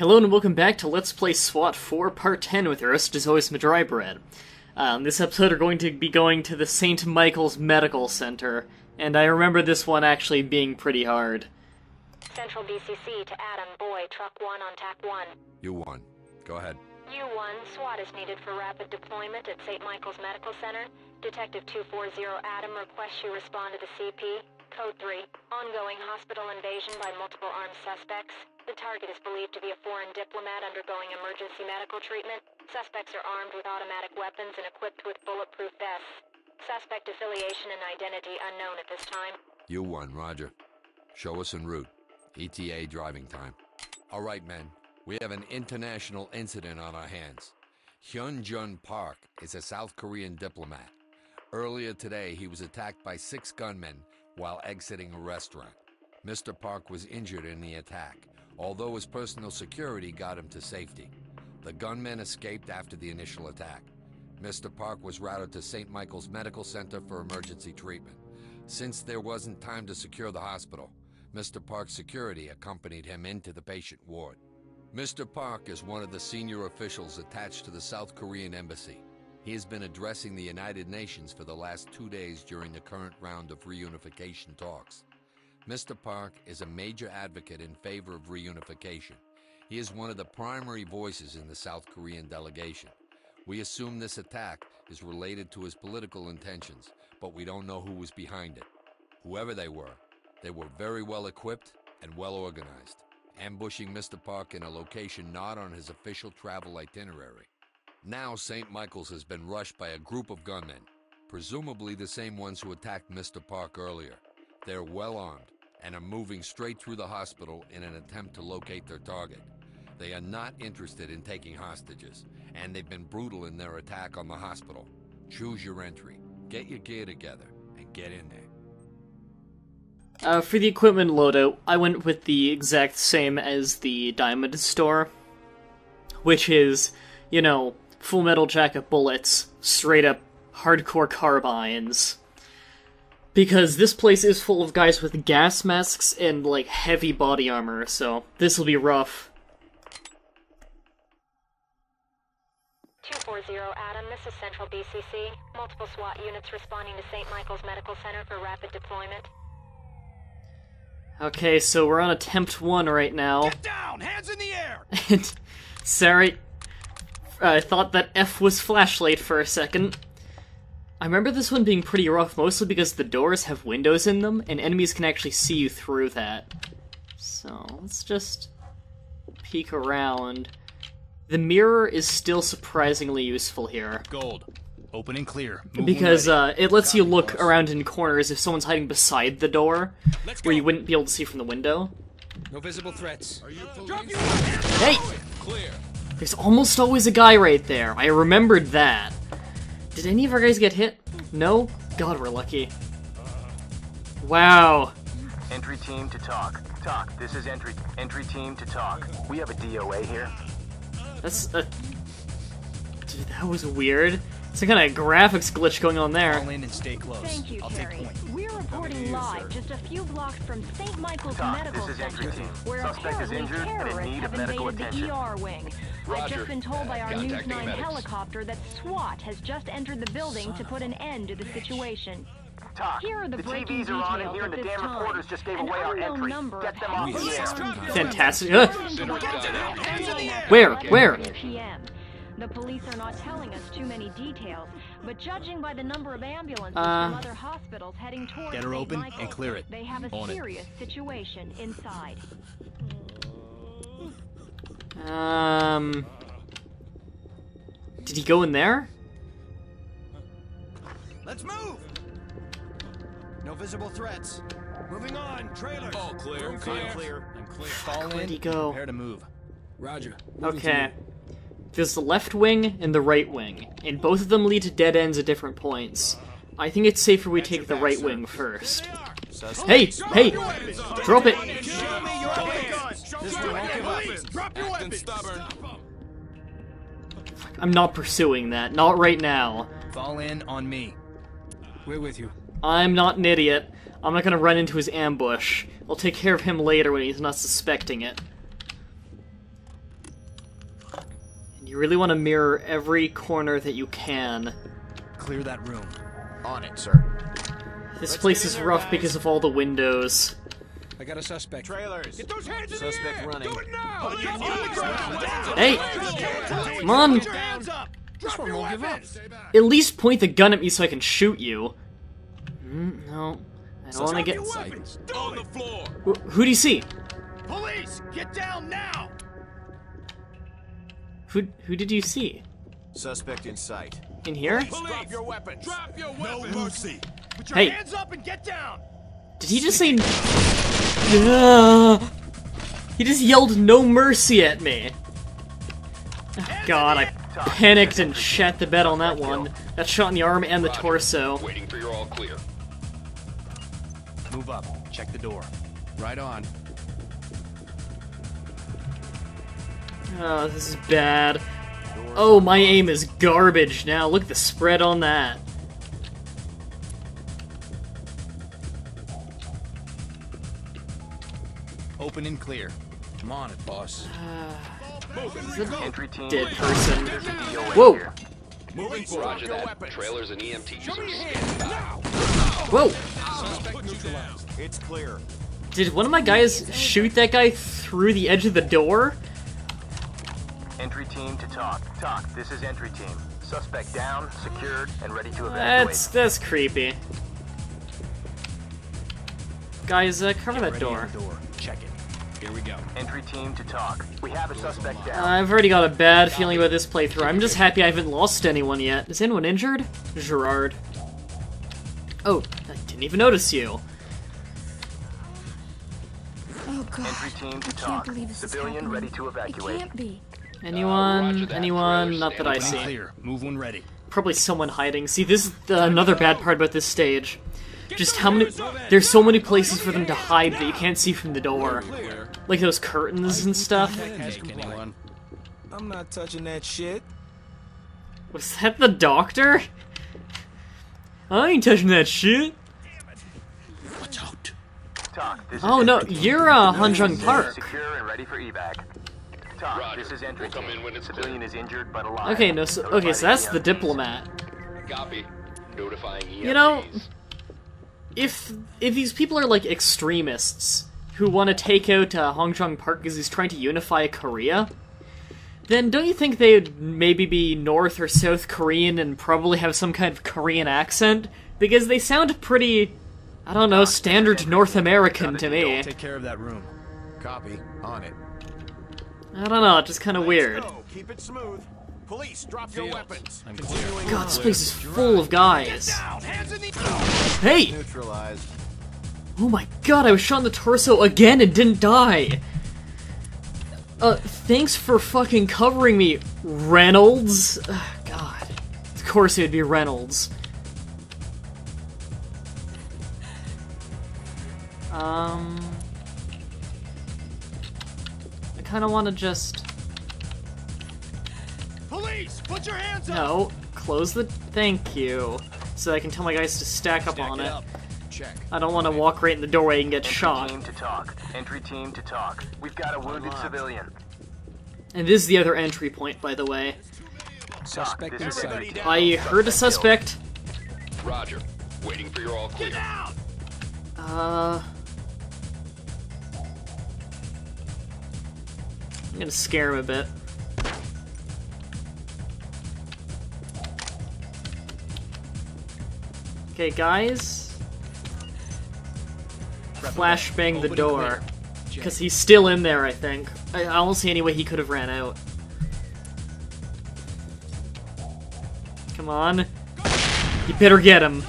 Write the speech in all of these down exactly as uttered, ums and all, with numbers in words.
Hello and welcome back to Let's Play SWAT four Part ten with your host, as always, Mah-Dry-Bread. Um, this episode we're going to be going to the Saint Michael's Medical Center, and I remember this one actually being pretty hard. Central B C C to Adam, boy, truck one on TAC one. U one. Go ahead. U one, SWAT is needed for rapid deployment at Saint Michael's Medical Center. Detective two forty Adam requests you respond to the C P. Code three. Ongoing hospital invasion by multiple armed suspects. The target is believed to be a foreign diplomat undergoing emergency medical treatment. Suspects are armed with automatic weapons and equipped with bulletproof vests. Suspect affiliation and identity unknown at this time. U one, roger. Show us en route. E T A driving time. All right, men. We have an international incident on our hands. Hyun Jun Park is a South Korean diplomat. Earlier today, he was attacked by six gunmen while exiting a restaurant. Mister Park was injured in the attack, although his personal security got him to safety. The gunmen escaped after the initial attack. Mister Park was routed to Saint Michael's Medical Center for emergency treatment. Since there wasn't time to secure the hospital, Mister Park's security accompanied him into the patient ward. Mister Park is one of the senior officials attached to the South Korean embassy. He has been addressing the United Nations for the last two days during the current round of reunification talks. Mister Park is a major advocate in favor of reunification. He is one of the primary voices in the South Korean delegation. We assume this attack is related to his political intentions, but we don't know who was behind it. Whoever they were, they were very well equipped and well organized, ambushing Mister Park in a location not on his official travel itinerary. Now Saint Michael's has been rushed by a group of gunmen, presumably the same ones who attacked Mister Park earlier. They're well armed and are moving straight through the hospital in an attempt to locate their target. They are not interested in taking hostages, and they've been brutal in their attack on the hospital. Choose your entry, get your gear together, and get in there. Uh, for the equipment loadout, I went with the exact same as the Diamond Store, which is, you know, full metal jacket bullets, straight up hardcore carbines. Because this place is full of guys with gas masks and, like, heavy body armor, so this'll be rough. two forty Adam, this is Central B C C. Multiple SWAT units responding to Saint Michael's Medical Center for rapid deployment. Okay, so we're on attempt one right now. Get down! Hands in the air! And sorry, I thought that F was flashlight for a second. I remember this one being pretty rough, mostly because the doors have windows in them, and enemies can actually see you through that. So, let's just peek around. The mirror is still surprisingly useful here. Gold. Open and clear. Move because uh, it lets you look around in corners if someone's hiding beside the door, where you wouldn't be able to see from the window. No visible threats. Are you police? Hey! Clear. There's almost always a guy right there. I remembered that. Did any of our guys get hit? No? God, we're lucky. Wow. Entry team to talk. Talk. This is entry. Entry team to talk. We have a D O A here. That's a... Dude, that was weird. Some kind of graphics glitch going on there. All in and stay close. Thank you, I'll Terry. We're reporting you, live, sir. Just a few blocks from Saint Michael's Stop. Medical this is Center, team. Where Suspect apparently is injured terrorists and in need have of invaded attention. The E R wing. Roger. I've just been told by our Contacting News nine medics. Helicopter that SWAT has just entered the building Son to put an end to the situation. Talk. Here are the, the breaking T Vs are on and here and the damn time. Reporters just gave an away our entry. Get them off the air. Fantastic. Uh. Where? Where? The police are not telling us too many details, but judging by the number of ambulances uh, from other hospitals heading towards Get her Saint open Michael, and clear it. They have a on serious it. Situation inside. Um... Did he go in there? Let's move! No visible threats. Moving on, trailer! All clear, clear. I'm clear. I'm clear. Fall in, where'd he go? Prepare to move. Roger. Okay. There's the left wing and the right wing, and both of them lead to dead ends at different points. I think it's safer we take the right wing first. Hey! Hey! Drop it! I'm not pursuing that. Not right now. Fall in on me. We're with you. I'm not an idiot. I'm not gonna run into his ambush. I'll take care of him later when he's not suspecting it. You really want to mirror every corner that you can. Clear that room. On it, sir. This Let's place is there, rough guys. Because of all the windows. I got a suspect. Trailers. Get those hands in suspect the air. Running. Do it now. Oh, yeah, on the ground. Down. Hey, down. Come on. Hands up. This one won't give up. At least point the gun at me so I can shoot you. Mm, no, I don't want to get. On the floor. Wh who do you see? Police, get down now. Who who did you see? Suspect in sight. In here? Police, drop your weapons. Drop your weapons. No mercy. Put your hey. Hands up and get down. Did he just say? Uh, he just yelled no mercy at me. Oh, God, I panicked and shat the bed on that one. That shot in the arm and the torso. Waiting for your all clear. Move up. Check the door. Right on. Oh, this is bad. Oh, my aim is garbage now. Look at the spread on that. Open and clear. Come on, it, boss. Uh, is a dead person. Whoa! Roger that. Trailers and E M T users stand by. Whoa! It's clear. Did one of my guys shoot that guy through the edge of the door? Entry team to talk. Talk. This is entry team. Suspect down, secured, and ready to evacuate. That's that's creepy. Guys, uh, cover that door. Check it. Here we go. Entry team to talk. We have a suspect down. I've already got a bad feeling about this playthrough. I'm just happy I haven't lost anyone yet. Is anyone injured? Gerard. Oh, I didn't even notice you. Oh God. Entry team to talk. Civilian ready to evacuate. It can't be. Anyone? Anyone? Not that I see. Move when ready. Probably someone hiding. See, this is the, another bad part about this stage. Just how many- there's so many places for them to hide that you can't see from the door. Like those curtains and stuff. I'm not touching that shit. Was that the doctor? I ain't touching that shit. Watch out. Oh no, you're uh, Hyun Jun Park. Okay, no, so, okay, so that's the diplomat. You know, If if these people are like extremists who want to take out uh, Hyun Jun Park because he's trying to unify Korea, then don't you think they'd maybe be North or South Korean and probably have some kind of Korean accent? Because they sound pretty, I don't know, standard North American to me. Take care of that room. Copy. On it. I don't know, just kind of weird. Keep it smooth. Police, drop your weapons. God, this place is full of guys. Hey! Oh my God, I was shot in the torso again and didn't die. Uh, thanks for fucking covering me, Reynolds. Ugh, God, of course it would be Reynolds. Um, I kind of want to just. Police, put your hands up. No, close the. Thank you. So I can tell my guys to stack up stack on it. Up. Check. I don't want to walk right in the doorway and get Entry shot. Entry team to talk. Entry team to talk. We've got a wounded Unlocked. Civilian. And this is the other entry point, by the way. Suspect inside. I heard a suspect. Roger. Waiting for your all clear. Get out. Uh. I'm gonna scare him a bit. Okay, guys. Flashbang the door. Because he's still in there, I think. I, I don't see any way he could have ran out. Come on. You better get him.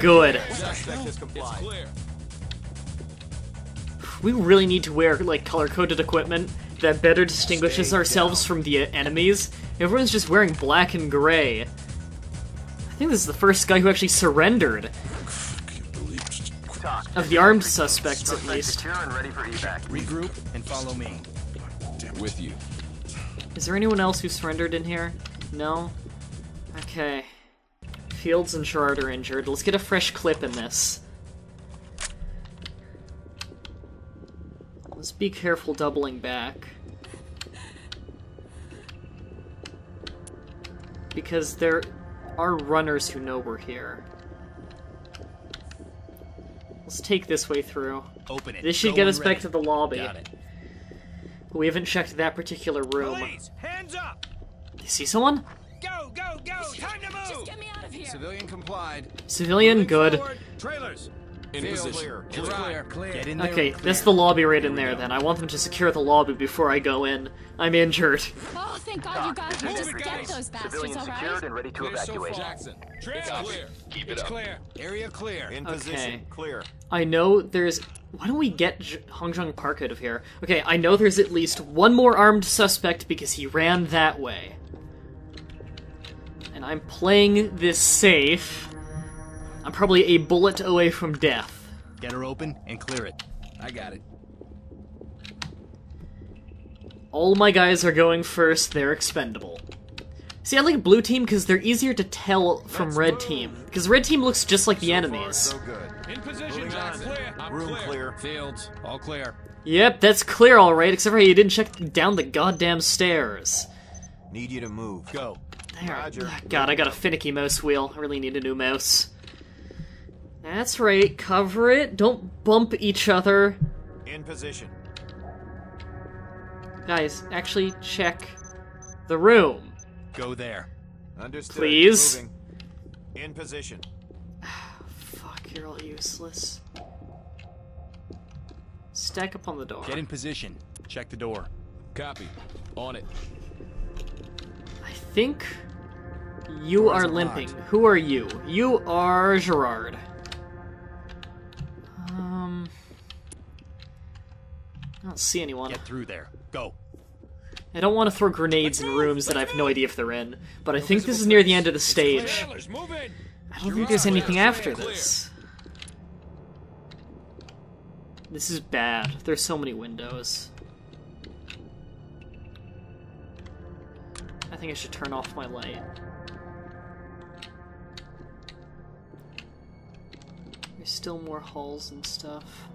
Good. We really need to wear, like, color-coded equipment that better distinguishes Stay ourselves down. From the enemies. Everyone's just wearing black and gray. I think this is the first guy who actually surrendered. Talk. Of the armed suspects, at least. And ready for evac. Regroup and follow me. With you. Is there anyone else who surrendered in here? No? Okay. Fields and Gerard are injured. Let's get a fresh clip in this. Let's be careful doubling back. Because there are runners who know we're here. Let's take this way through. Open it. This should get us back to the lobby. Got it. We haven't checked that particular room. Police, hands up! You see someone? Go, go, go! Time to move! Just get me out of here! Civilian complied. Civilian, good. Trailers. In position. Clear, clear. Get in there. Okay, that's the lobby right in there then. I want them to secure the lobby before I go in. I'm injured. Oh, thank God you guys will just get those bastards, alright? Civilian secured and ready to evacuate. Jackson. It's clear. Keep it up. Clear. Area clear. In position. Clear. I know there's... Why don't we get Hyun Jun Park out of here? Okay, I know there's at least one more armed suspect because he ran that way. And I'm playing this safe. I'm probably a bullet away from death. Get her open and clear it. I got it. All my guys are going first. They're expendable. See, I like blue team because they're easier to tell from Let's red move. team. Because red team looks just like so the enemies. Far, so good. In position, Johnson. Clear. I'm Room clear. clear. Fields, all clear. Yep, that's clear all right, except for you didn't check down the goddamn stairs. Need you to move. Go. There. Roger. God, I got a finicky mouse wheel. I really need a new mouse. That's right, cover it. Don't bump each other. In position. Guys, actually check the room. Go there. Understood. Please. Moving. In position. Fuck, you're all useless. Stack up on the door. Get in position. Check the door. Copy. On it. I think you Doors are limping. Locked. Who are you? You are Gerard. Um, I don't see anyone. Get through there. Go. I don't want to throw grenades in rooms that I have no idea if they're in, but I think this is near the end of the stage. I don't think there's anything after this. This is bad. There's so many windows. I think I should turn off my light. There's still more halls and stuff.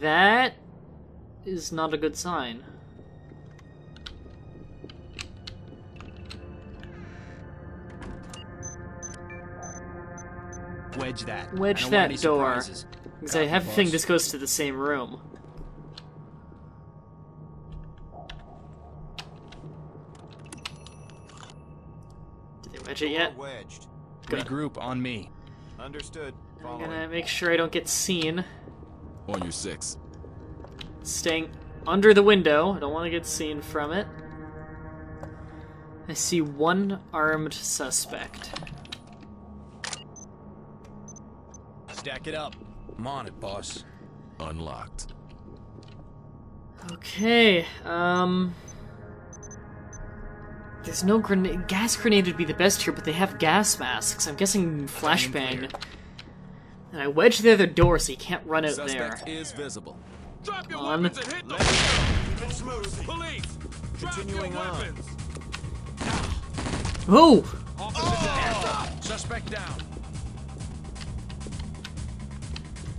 That is not a good sign. Wedge that. Wedge that door. Because I have a thing this goes to the same room. Wedge it yet? Wedged. Good. Regroup on me. Understood. Following. I'm gonna make sure I don't get seen. On your six. Staying under the window. I don't want to get seen from it. I see one armed suspect. Stack it up. I'm on it, boss. Unlocked. Okay. Um. There's no grenade. Gas grenade would be the best here, but they have gas masks. I'm guessing flashbang. And I wedged the other door so you can't run out there. Is visible. Drop your on. Weapons and hit the police. Drop Continuing your weapons. Oh! Oh! Suspect down.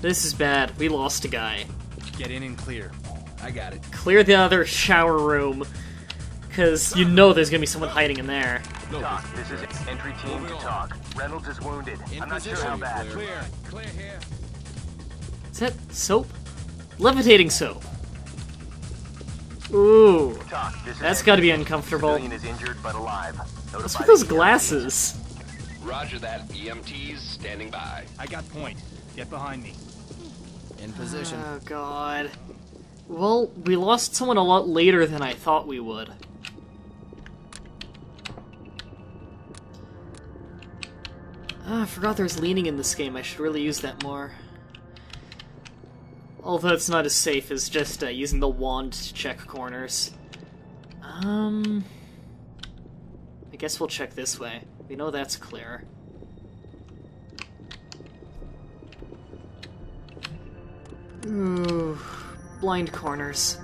This is bad. We lost a guy. Get in and clear. I got it. Clear the other shower room. Because you know there's gonna be someone hiding in there. Doc, this is entry team to talk. Reynolds is wounded. I'm not sure how bad. Clear. Clear here. Is that soap? Levitating soap. Ooh. That's gotta be uncomfortable. What's with those glasses? Roger that. E M Ts standing by. I got point. Get behind me. In position. Oh God. Well, we lost someone a lot later than I thought we would. Ah, I forgot there's leaning in this game. I should really use that more. Although it's not as safe as just uh, using the wand to check corners. Um... I guess we'll check this way. We know that's clear. Ooh... Blind corners.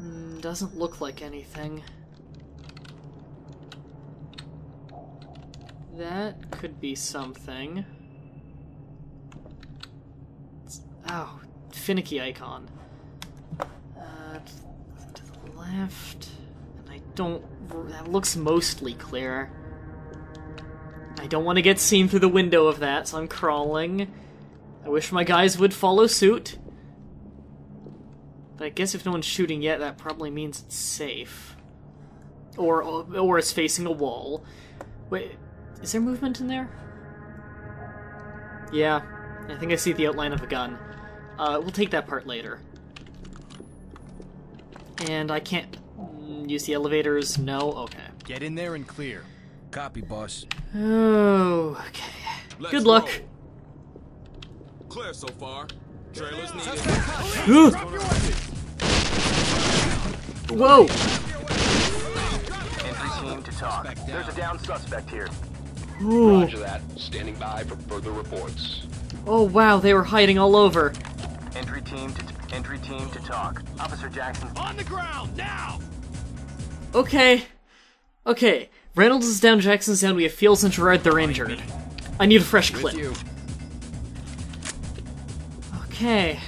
Mm, doesn't look like anything. That could be something. It's, oh, finicky icon. Uh, to the left. And I don't... That looks mostly clear. I don't want to get seen through the window of that, so I'm crawling. I wish my guys would follow suit. But I guess if no one's shooting yet, that probably means it's safe. Or, or it's facing a wall. Wait, is there movement in there? Yeah, I think I see the outline of a gun. Uh, we'll take that part later. And I can't use the elevators? No? Okay. Get in there and clear. Copy, boss. Oh, okay. Let's Good luck. Roll. Clear so far. Trailers needed. Whoa! Entry team to talk. There's a downed suspect here. Ooh. Roger that. Standing by for further reports. Oh wow, they were hiding all over. Entry team to t entry team to talk. Officer Jackson on the ground now. Okay, okay. Reynolds is down. Jackson's down. We have Fields and Gerard. They're injured. I need a fresh clip. With you. Okay.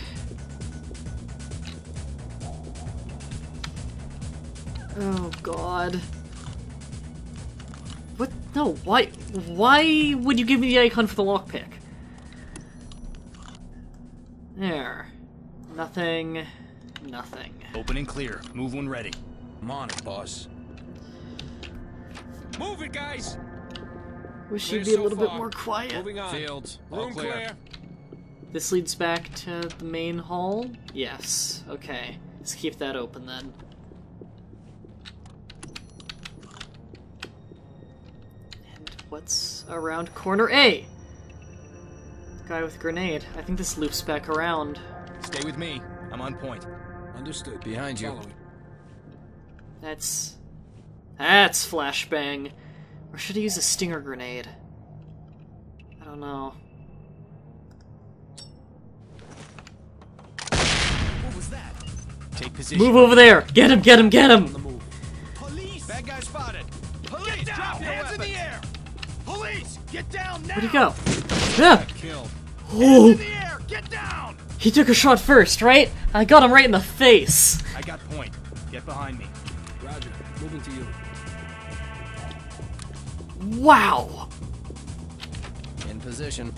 Oh god. What? No, why? Why would you give me the icon for the lockpick? There. Nothing. Nothing. Open and clear. Move when ready. I'm on it, boss. Move it, guys! Wish you'd be a little bit more quiet. Moving on. Fields, all clear. This leads back to the main hall? Yes. Okay. Let's keep that open then. And what's around corner A? Guy with grenade. I think this loops back around. Stay with me. I'm on point. Understood. Behind you. That's... That's flashbang. Or should I use a stinger grenade? I don't know. Take position. Move over there! Get him! Get him! Get him! Police! Bad guy spotted. Police! Get down! Drop hands in the air! Police! Get down now! Where'd he go? Yeah. Oh. In the air. Get down! He took a shot first, right? I got him right in the face. I got point. Get behind me. Roger. Moving to you. Wow. In position.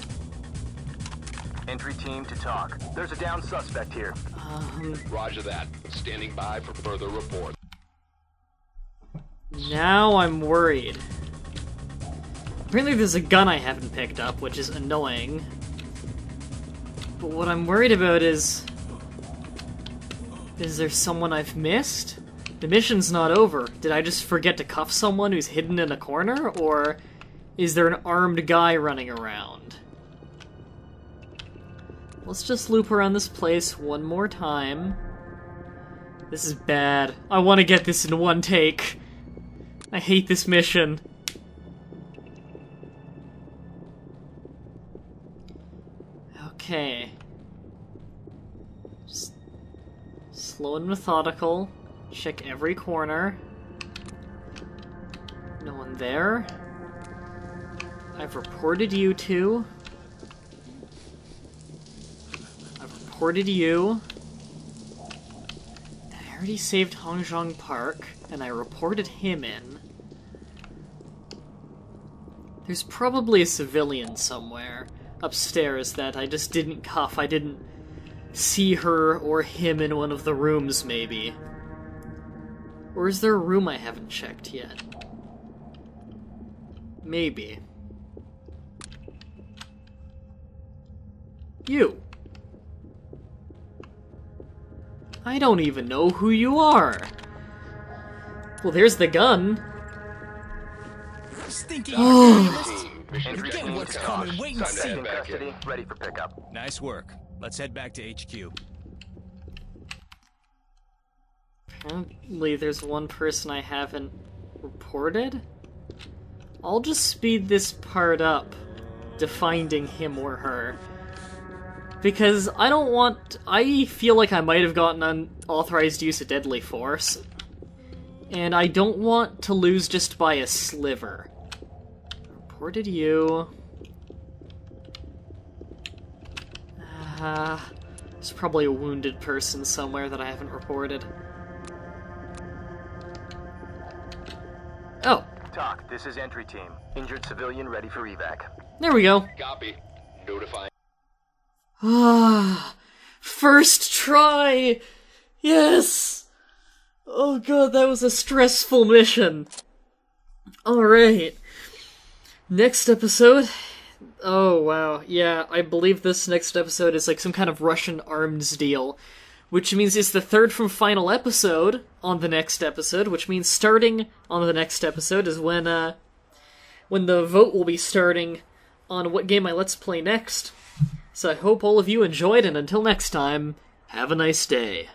Entry team to talk. There's a downed suspect here. Um, Roger that. Standing by for further report. Now I'm worried. Apparently there's a gun I haven't picked up, which is annoying. But what I'm worried about is... Is there someone I've missed? The mission's not over. Did I just forget to cuff someone who's hidden in a corner? Or is there an armed guy running around? Let's just loop around this place one more time. This is bad. I want to get this in one take. I hate this mission. Okay. Just slow and methodical. Check every corner. No one there. I've reported you two. Reported you. I already saved Hyun Jun Park, and I reported him in. There's probably a civilian somewhere upstairs that I just didn't cuff. I didn't see her or him in one of the rooms, maybe. Or is there a room I haven't checked yet? Maybe. You. I don't even know who you are. Well, there's the gun. Stinky. Oh. Forget what's coming. Wait and see. Custody, ready for pickup. Nice work. Let's head back to H Q. Apparently, there's one person I haven't reported. I'll just speed this part up to finding him or her. Because I don't want... I feel like I might have gotten unauthorized use of deadly force. And I don't want to lose just by a sliver. reported you. Ah, uh, there's probably a wounded person somewhere that I haven't reported. Oh. Talk, this is entry team. Injured civilian ready for evac. There we go. Copy. Notifying. Ah, first try! Yes! Oh god, that was a stressful mission. Alright. Next episode... Oh, wow. Yeah, I believe this next episode is like some kind of Russian arms deal. Which means it's the third from final episode on the next episode, which means starting on the next episode is when, uh... when the vote will be starting on what game I let's play next. So I hope all of you enjoyed, and until next time, have a nice day.